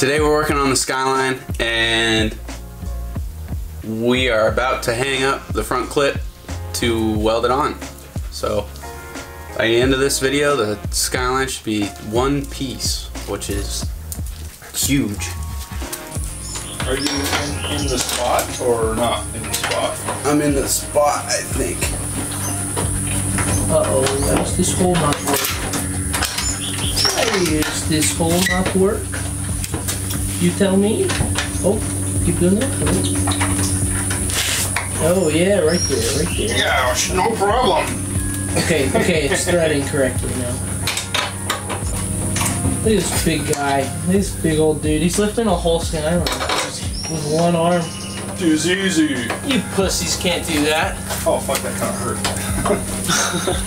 Today we're working on the Skyline and we are about to hang up the front clip to weld it on. So by the end of this video the Skyline should be one piece, which is huge. Are you in the spot or not in the spot? I'm in the spot, I think. Uh-oh, why does this hole not work? Why does this hole not work? You tell me. Oh, keep doing that. Oh yeah, right there, right there. Yeah, no problem. Okay, it's threading correctly now. Look at this big guy. This big old dude. He's lifting a whole skin with one arm. It's easy. You pussies can't do that. Oh fuck, that kind of hurt.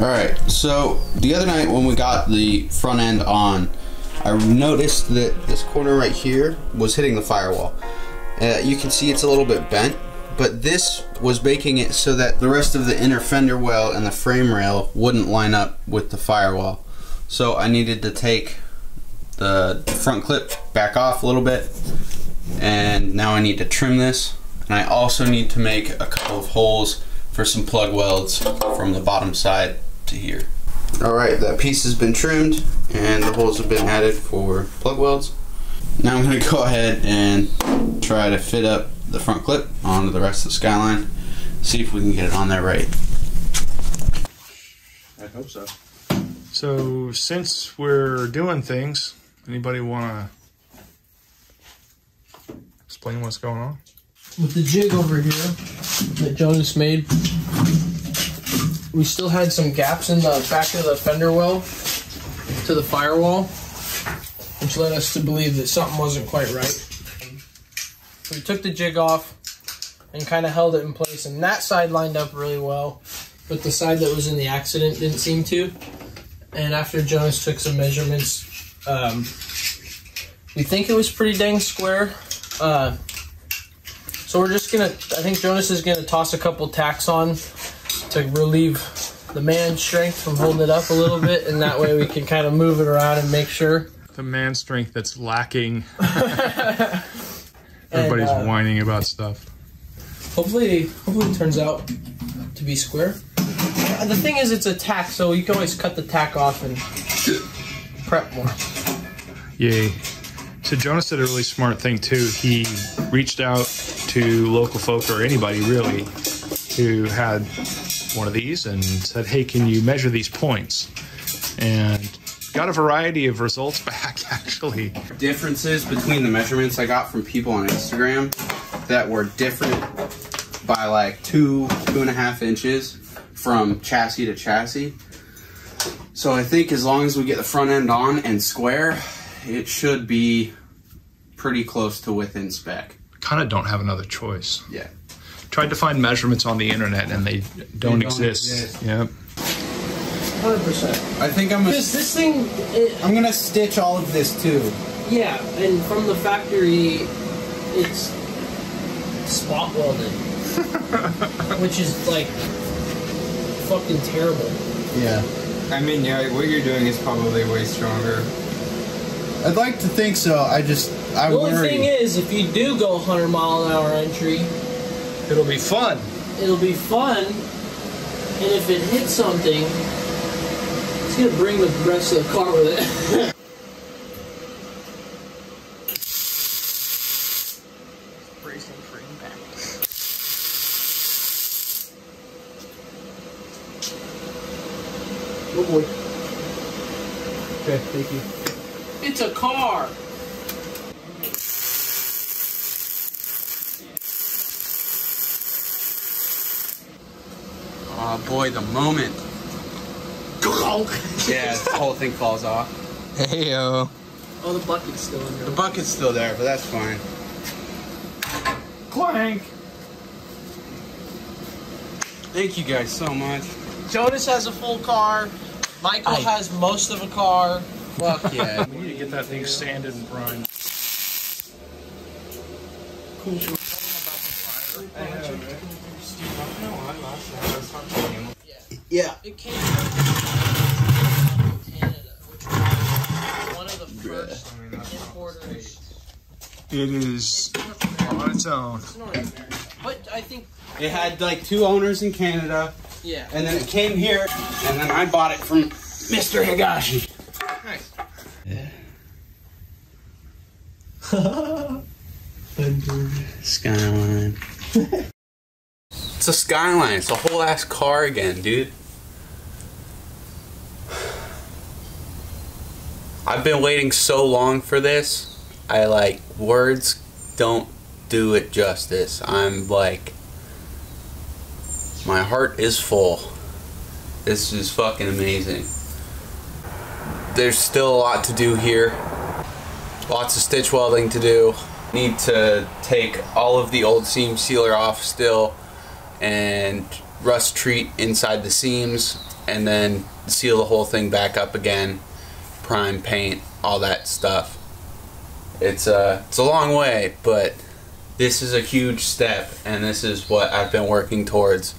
Alright, so the other night when we got the front end on, I noticed that this corner right here was hitting the firewall. You can see it's a little bit bent, but this was making it so that the rest of the inner fender well and the frame rail wouldn't line up with the firewall. So I needed to take the front clip back off a little bit, and now I need to trim this, and I also need to make a couple of holes for some plug welds from the bottom side to here. Alright, that piece has been trimmed and the holes have been added for plug welds. Now I'm going to go ahead and try to fit up the front clip onto the rest of the Skyline, see if we can get it on there right. I hope so. So since we're doing things, anybody want to explain what's going on? With the jig over here that Jonas made, we still had some gaps in the back of the fender well to the firewall, which led us to believe that something wasn't quite right. So we took the jig off and kind of held it in place, and that side lined up really well, but the side that was in the accident didn't seem to. And after Jonas took some measurements, we think it was pretty dang square. So we're just gonna, I think Jonas is gonna toss a couple tacks on to relieve the man's strength from holding it up a little bit, and that way we can kind of move it around and make sure. The man's strength that's lacking. Everybody's whining about stuff. Hopefully it turns out to be square. The thing is, it's a tack, so you can always cut the tack off and prep more. Yay. So Jonas did a really smart thing, too. He reached out to local folk, or anybody, really, who had one of these and said, hey, can you measure these points? And got a variety of results back, actually. Differences between the measurements I got from people on Instagram that were different by like 2.5 inches. From chassis to chassis. So I think as long as we get the front end on and square, it should be pretty close to within spec. Kind of don't have another choice. Yeah. Tried to find measurements on the internet and they don't exist. Yeah. 100%. I think I'm gonna, I'm gonna stitch all of this too. Yeah, and from the factory, it's spot welded, which is like fucking terrible. Yeah. I mean, yeah, what you're doing is probably way stronger. I'd like to think so. I worry. The only thing is, if you do go 100 mile an hour entry, it'll be fun. It'll be fun, and if it hits something, it's gonna bring the rest of the car with it. Bracing for impact. Oh boy. Okay, thank you. It's a car! Oh boy, the moment. Yeah, the whole thing falls off. Hey yo. Oh, the bucket's still in there. The bucket's still there, but that's fine. Clank! Thank you guys so much. Jonas has a full car. Michael has most of a car. Fuck yeah. We need to get that thing sanded and primed. Cool. Yeah. It came from Canada, which was one of the first It is on its own. But I think it had like 2 owners in Canada. Yeah. And then it came here, and then I bought it from Mr. Higashi. Nice. Yeah. Skyline. It's a Skyline. It's a whole ass car again, dude. I've been waiting so long for this. Words don't do it justice. I'm like, my heart is full. This is fucking amazing. There's still a lot to do here. Lots of stitch welding to do. Need to take all of the old seam sealer off still and rust treat inside the seams and then seal the whole thing back up again. Prime paint, all that stuff. It's a long way, but this is a huge step, and this is what I've been working towards.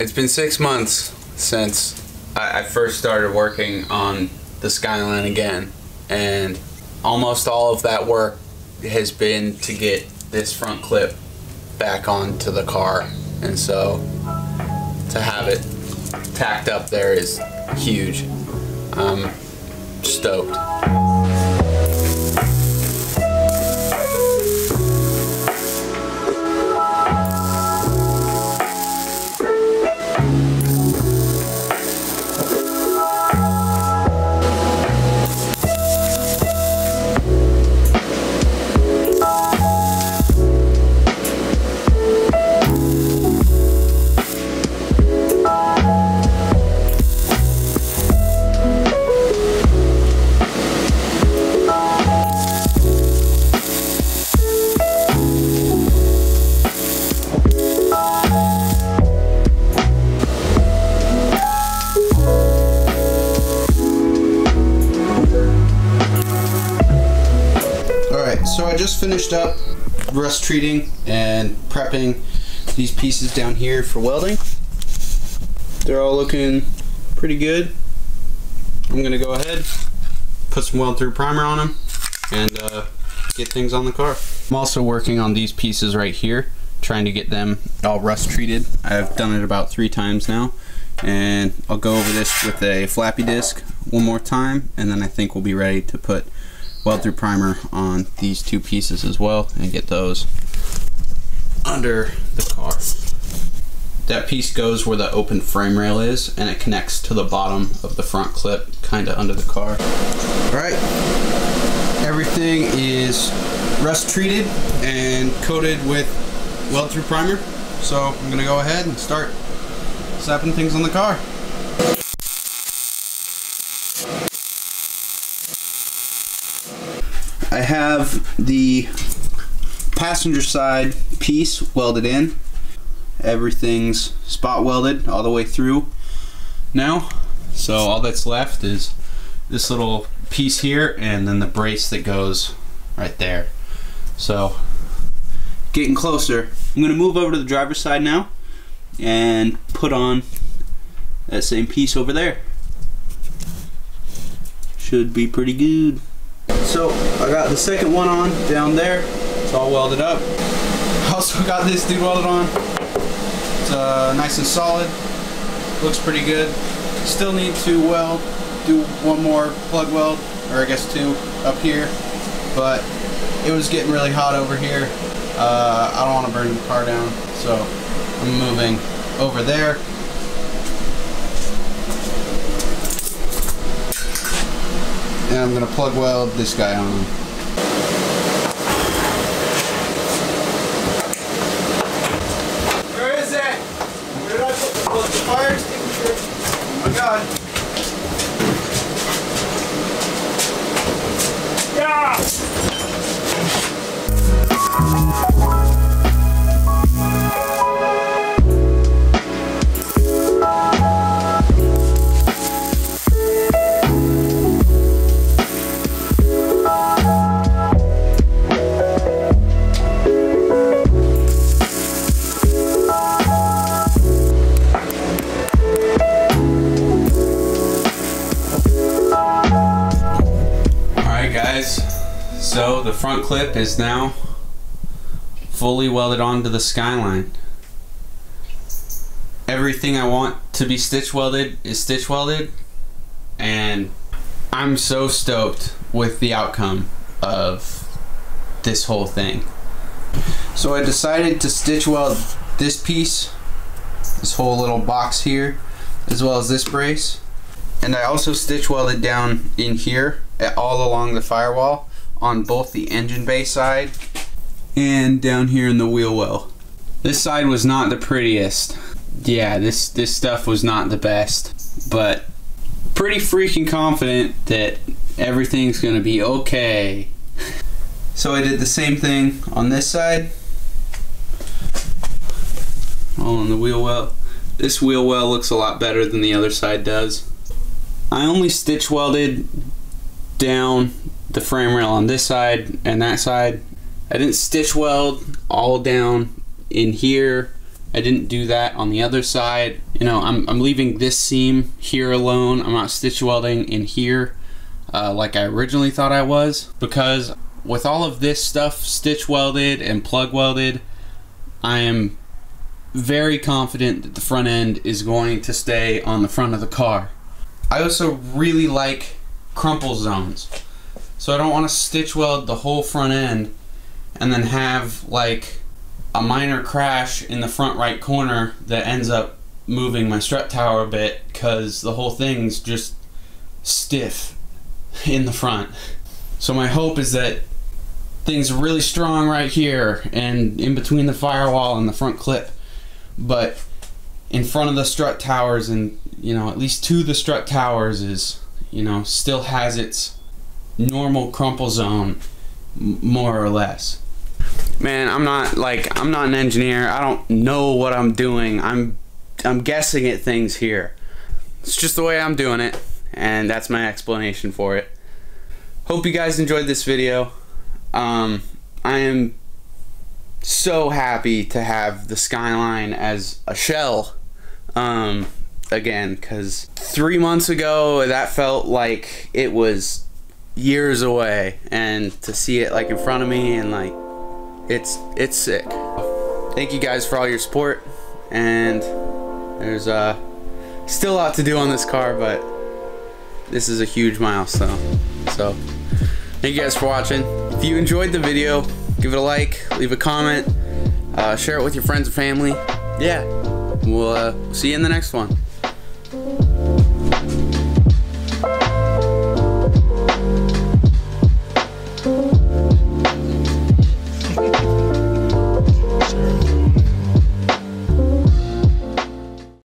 It's been 6 months since I first started working on the Skyline again, and almost all of that work has been to get this front clip back onto the car, and so to have it tacked up there is huge. I'm stoked. So I just finished up rust treating and prepping these pieces down here for welding. They're all looking pretty good. I'm gonna go ahead, put some weld through primer on them, and get things on the car. I'm also working on these pieces right here, trying to get them all rust treated. I've done it about 3 times now, and I'll go over this with a flappy disc one more time, and then I think we'll be ready to put weld through primer on these 2 pieces as well and get those under the car. That piece goes where the open frame rail is, and it connects to the bottom of the front clip, kinda under the car. Alright, everything is rust treated and coated with weld through primer, so I'm gonna go ahead and start slapping things on the car. I have the passenger side piece welded in. Everything's spot welded all the way through now. So all that's left is this little piece here and then the brace that goes right there. So getting closer. I'm going to move over to the driver's side now and put on that same piece over there. Should be pretty good. So I got the second one on down there. It's all welded up. Also got this dude welded on. It's nice and solid. Looks pretty good. Still need to weld. Do one more plug weld, or I guess 2 up here. But it was getting really hot over here. I don't want to burn the car down, so I'm moving over there. And I'm going to plug weld this guy on. Where is that? Where did I put the plug? The fire extinguisher. Oh my god. Yeah! front clip is now fully welded onto the Skyline. Everything I want to be stitch welded is stitch welded, and I'm so stoked with the outcome of this whole thing. So I decided to stitch weld this piece, this whole little box here, as well as this brace. And I also stitch welded down in here all along the firewall on both the engine bay side and down here in the wheel well. This side was not the prettiest. Yeah, this stuff was not the best, but pretty freaking confident that everything's gonna be okay. So I did the same thing on this side, all on the wheel well. This wheel well looks a lot better than the other side does. I only stitch welded down the frame rail on this side and that side. I didn't stitch weld all down in here. I didn't do that on the other side. You know, I'm leaving this seam here alone. I'm not stitch welding in here like I originally thought I was, because with all of this stuff stitch welded and plug welded, I am very confident that the front end is going to stay on the front of the car. I also really like crumple zones, so I don't want to stitch weld the whole front end and then have like a minor crash in the front right corner that ends up moving my strut tower a bit because the whole thing's just stiff in the front. So my hope is that things are really strong right here and in between the firewall and the front clip, but in front of the strut towers, and you know, at least two of the strut towers is, you know, still has its normal crumple zone more or less. Man, I'm not an engineer. I don't know what I'm doing. I'm guessing at things here. It's just the way I'm doing it, and that's my explanation for it. Hope you guys enjoyed this video. I am so happy to have the Skyline as a shell again, because 3 months ago that felt like it was years away, and to see it like in front of me, and like it's sick. Thank you guys for all your support, and there's still a lot to do on this car, but this is a huge milestone. So thank you guys for watching. If you enjoyed the video, give it a like, leave a comment, share it with your friends and family. Yeah, we'll see you in the next one.